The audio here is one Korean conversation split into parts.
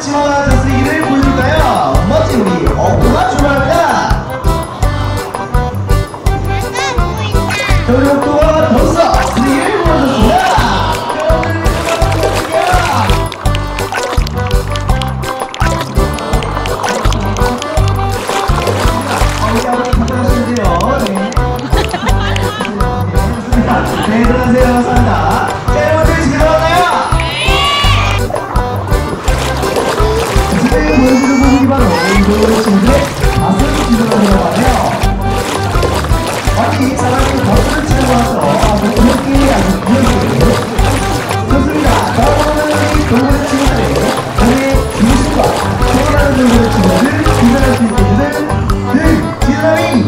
집어넣어서 쓰기를 보여줄까요? 멋진 우리 엉뚱한 주말입니다. 저희 엉뚱한 벌써 쓰기를 보여줬습니다. 네, 들어가세요. 감사합니다. 자, 여러분들 지금 들어가나요? 네! 제가 보여드리는 부분이 바로 이거의 친구들의 마사지 기술이라고 하네요. 아니, 사람이 버스를 치고 와서 아주 귀엽게 아주 귀엽게 좋습니다. 다음은 이 동물의 친구들의 저의 중심과 소원하는 동물의 친구들을 기다릴 수 있는 그 지나이 우리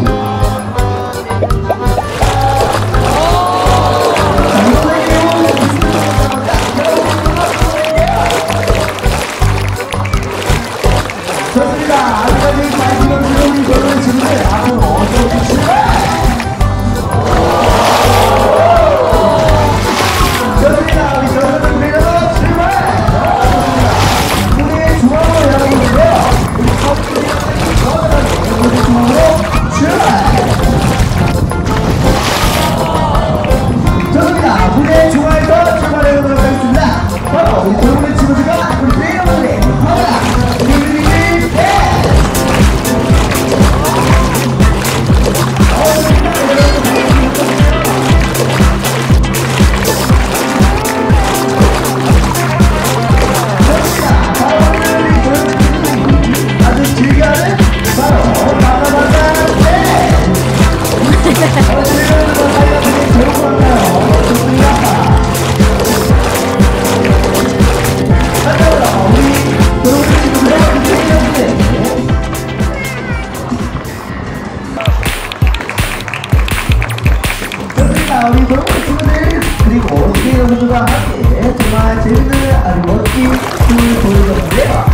그런 친구들 그리고 우리 여러분들과 함께 정말 재밌는 아주 멋진 춤을 보여줬는데요.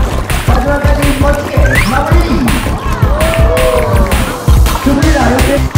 마지막까지 멋지게 마무리. 좋습니다. 이렇게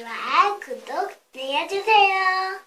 좋아요, 구독 눌러주세요.